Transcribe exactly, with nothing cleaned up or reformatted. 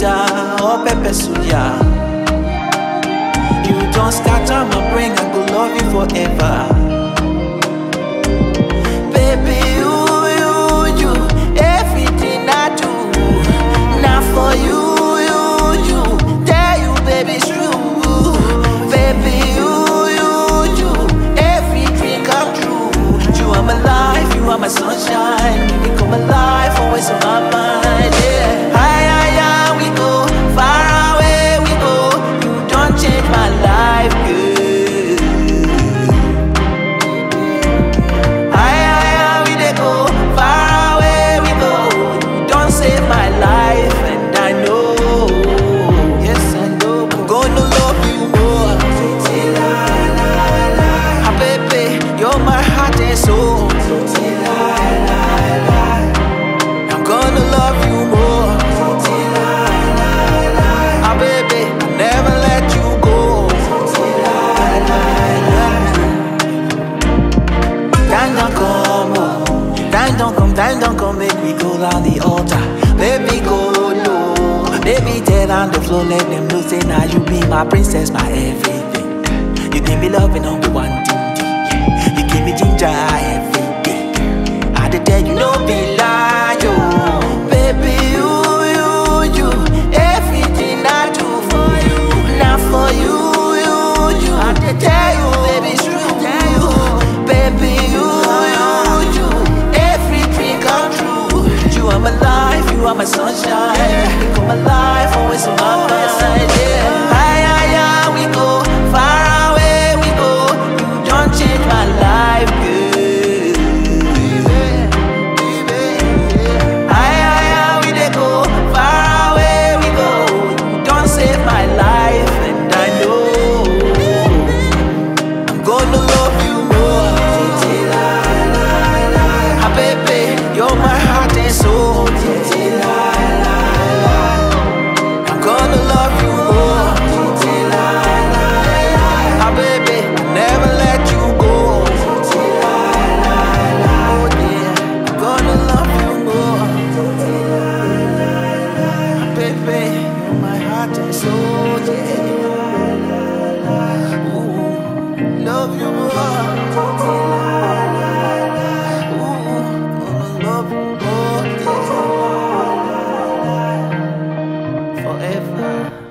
da, oh pepe suya. You don't scatter my brain, I could love you forever. Baby, you, you, you, everything I do, not for you, you, you, tell you, baby, it's true. Baby, you, you, you, everything come true. You are my life, you are my sunshine, you become alive, always on my mind, yeah. Time don't come, make me go round the altar. Let me go low, let me dead on the floor. Let them know, say now nah, you be my princess, my everything. You give me love and all the one thing, yeah. You give me ginger every day. I the day you know be lie, yo. Baby, you, you, you, everything I do for you, not for you, you, you. I the day you, baby, it's true, you. Baby, you. You are my life, you are my sunshine, yeah. You come alive, always on my mind, yeah. Aye, aye, aye, we go, far away we go. You don't change my life, girl. Aye, aye, aye, we dey go, far away we go. You don't save my life and I know I'm gonna love you more. Ah, baby, you're my heart. So, yeah. I'm gonna love you more. Ah, baby, I'll never let you go. Oh, yeah. I'm gonna love you more. Ah, baby, you're my heart and soul, yeah. Ooh, love you more. Ooh, gonna love you more. Forever.